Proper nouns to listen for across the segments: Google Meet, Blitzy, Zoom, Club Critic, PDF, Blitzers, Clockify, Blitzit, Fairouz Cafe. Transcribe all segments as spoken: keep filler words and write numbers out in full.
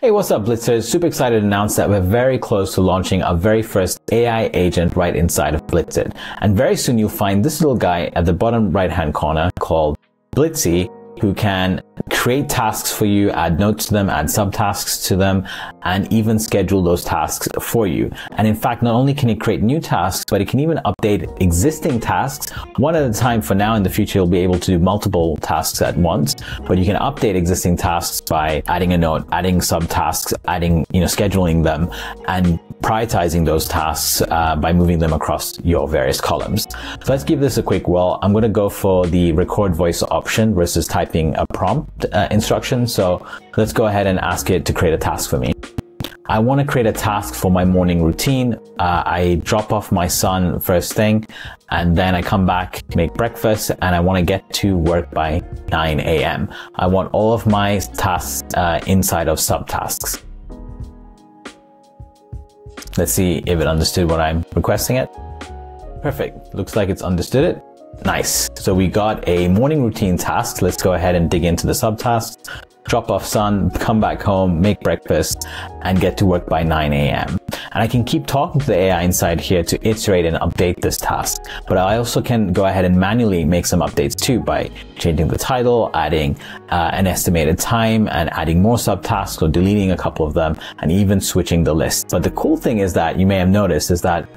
Hey, what's up, Blitzers? Super excited to announce that we're very close to launching our very first A I agent right inside of Blitzit. And very soon you'll find this little guy at the bottom right-hand corner called Blitzy, who can create tasks for you, add notes to them, add subtasks to them, and even schedule those tasks for you. And in fact, not only can it create new tasks, but it can even update existing tasks one at a time. For now, in the future, you'll be able to do multiple tasks at once, but you can update existing tasks by adding a note, adding subtasks, adding, you know, scheduling them, and prioritizing those tasks uh, by moving them across your various columns. So let's give this a quick whirl. I'm going to go for the record voice option versus typing a prompt uh, instruction. So let's go ahead and ask it to create a task for me. I want to create a task for my morning routine. Uh, I drop off my son first thing, and then I come back, make breakfast, and I want to get to work by nine A M I want all of my tasks uh, inside of subtasks. Let's see if it understood what I'm requesting it. Perfect. Looks like it's understood it. Nice. So we got a morning routine task. Let's go ahead and dig into the subtasks. Drop off son, come back home, make breakfast, and get to work by nine A M And I can keep talking to the A I inside here to iterate and update this task. But I also can go ahead and manually make some updates too by changing the title, adding uh, an estimated time, and adding more subtasks or deleting a couple of them, and even switching the list. But the cool thing is that you may have noticed is that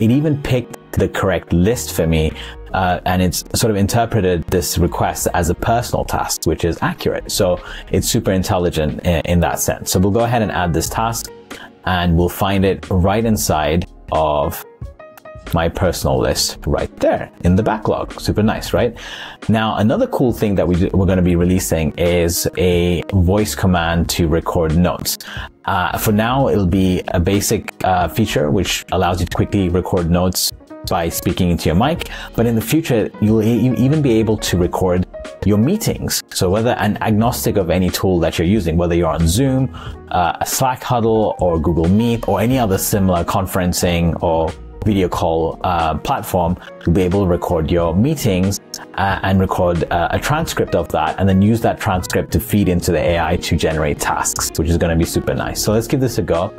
it even picked the correct list for me, uh, and it's sort of interpreted this request as a personal task, which is accurate. So it's super intelligent in, in that sense. So we'll go ahead and add this task, and we'll find it right inside of my personal list right there in the backlog. Super nice, right? Now, another cool thing that we do, we're going to be releasing is a voice command to record notes. Uh, for now, it'll be a basic uh, feature which allows you to quickly record notes by speaking into your mic, but in the future you'll even be able to record your meetings. So whether an agnostic of any tool that you're using, whether you're on Zoom, uh, a Slack huddle, or Google Meet, or any other similar conferencing or video call uh, platform, you'll be able to record your meetings uh, and record uh, a transcript of that, and then use that transcript to feed into the A I to generate tasks, which is going to be super nice. So let's give this a go.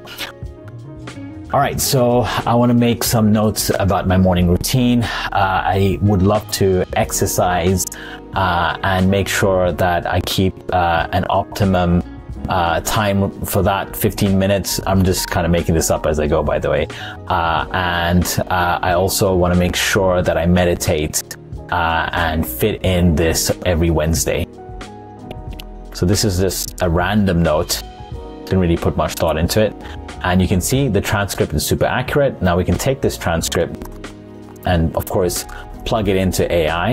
All right, so I want to make some notes about my morning routine. Uh, I would love to exercise uh, and make sure that I keep uh, an optimum uh, time for that, fifteen minutes. I'm just kind of making this up as I go, by the way. Uh, and uh, I also want to make sure that I meditate uh, and fit in this every Wednesday. So this is just a random note. Didn't really put much thought into it. And you can see the transcript is super accurate. Now we can take this transcript and, of course, plug it into A I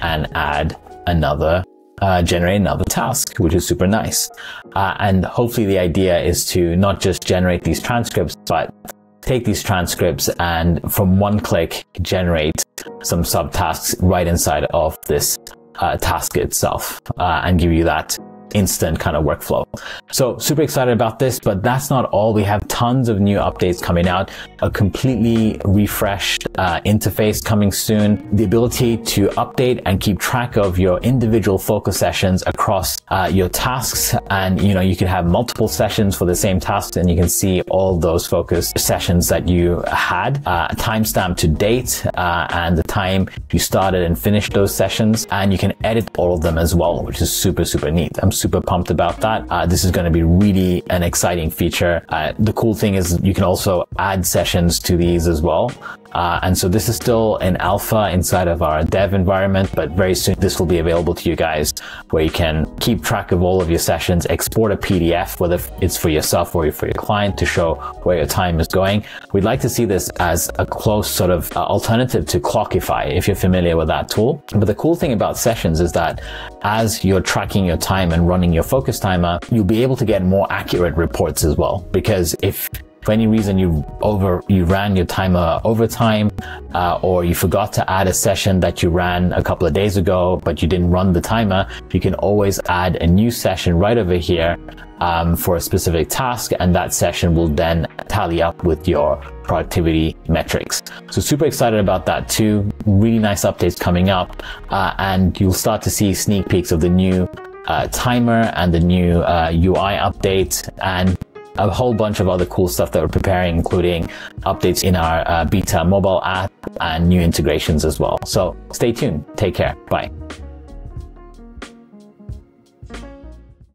and add another, uh, generate another task, which is super nice. Uh, and hopefully the idea is to not just generate these transcripts, but take these transcripts and from one click, generate some subtasks right inside of this uh, task itself uh, and give you that instant kind of workflow. So super excited about this, but that's not all. We have tons of new updates coming out, a completely refreshed uh, interface coming soon, the ability to update and keep track of your individual focus sessions across uh, your tasks. And you know, you can have multiple sessions for the same task, and you can see all those focus sessions that you had, uh, timestamp to date, uh, and the time you started and finished those sessions, and you can edit all of them as well, which is super, super neat. I'm super pumped about that. Uh, this is going to be really an exciting feature. Uh, the cool thing is you can also add sessions to these as well. Uh, and so this is still an alpha inside of our dev environment, but very soon this will be available to you guys, where you can keep track of all of your sessions, export a P D F, whether it's for yourself or for your client, to show where your time is going. We'd like to see this as a close sort of uh, alternative to Clockify, if you're familiar with that tool. But the cool thing about sessions is that as you're tracking your time and running your focus timer, you'll be able to get more accurate reports as well. Because if for any reason you over you ran your timer over time, uh, or you forgot to add a session that you ran a couple of days ago, but you didn't run the timer, you can always add a new session right over here um, for a specific task, and that session will then tally up with your productivity metrics. So super excited about that too. Really nice updates coming up, uh, and you'll start to see sneak peeks of the new uh, timer and the new uh, U I update and a whole bunch of other cool stuff that we're preparing, including updates in our uh, beta mobile app and new integrations as well. So stay tuned. Take care. Bye.